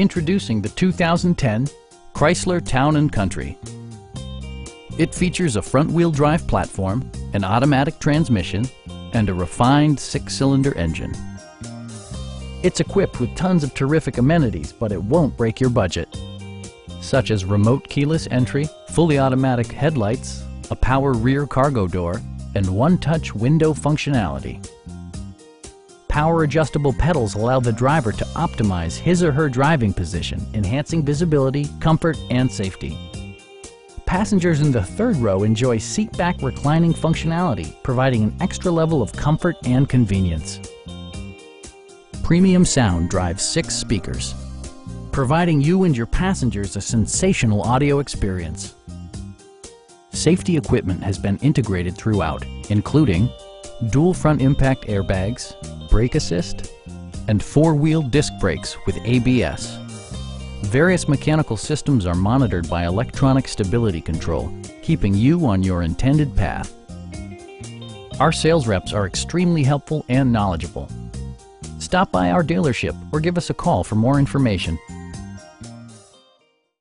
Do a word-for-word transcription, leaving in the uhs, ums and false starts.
Introducing the two thousand ten Chrysler Town and Country. It features a front-wheel drive platform, an automatic transmission, and a refined six-cylinder engine. It's equipped with tons of terrific amenities, but it won't break your budget, such as remote keyless entry, fully automatic headlights, a power rear cargo door, and one-touch window functionality. Power adjustable pedals allow the driver to optimize his or her driving position, enhancing visibility, comfort, and safety. Passengers in the third row enjoy seat-back reclining functionality, providing an extra level of comfort and convenience. Premium sound drives six speakers, providing you and your passengers a sensational audio experience. Safety equipment has been integrated throughout, including dual front impact airbags, brake assist, and four-wheel disc brakes with A B S. Various mechanical systems are monitored by electronic stability control, keeping you on your intended path. Our sales reps are extremely helpful and knowledgeable. Stop by our dealership or give us a call for more information.